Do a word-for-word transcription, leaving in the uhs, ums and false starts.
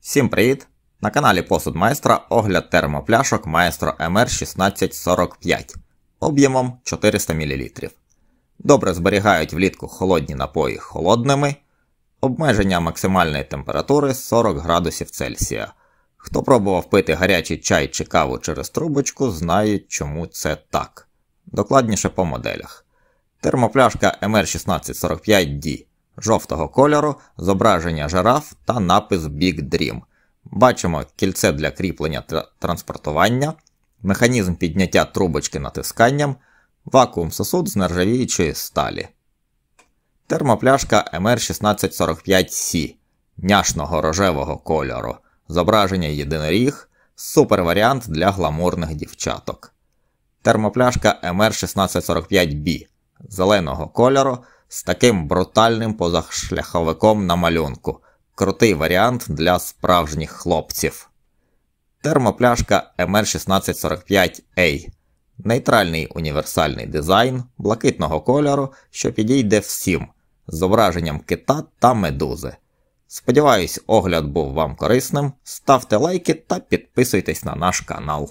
Всім привіт! На каналі Посуд Майстра огляд термопляшок Maestro ем ар шістнадцять сорок п'ять об'ємом чотириста мілілітрів. Добре зберігають влітку холодні напої холодними. Обмеження максимальної температури сорок градусів Цельсія. Хто пробував пити гарячий чай чи каву через трубочку, знає, чому це так. Докладніше по моделях. Термопляшка ем ар шістнадцять сорок п'ять ді жовтого кольору, зображення жираф та напис Big Dream. Бачимо кільце для кріплення та транспортування, механізм підняття трубочки натисканням, вакуум-сосуд з нержавіючої сталі. Термопляшка ем ар шістнадцять сорок п'ять сі няшного рожевого кольору, зображення єдиноріг, суперваріант для гламурних дівчаток. Термопляшка ем ар шістнадцять сорок п'ять бі зеленого кольору з таким брутальним позашляховиком на малюнку. Крутий варіант для справжніх хлопців. Термопляшка ем ар шістнадцять сорок п'ять ей. Нейтральний універсальний дизайн блакитного кольору, що підійде всім, з зображенням кита та медузи. Сподіваюсь, огляд був вам корисним. Ставте лайки та підписуйтесь на наш канал.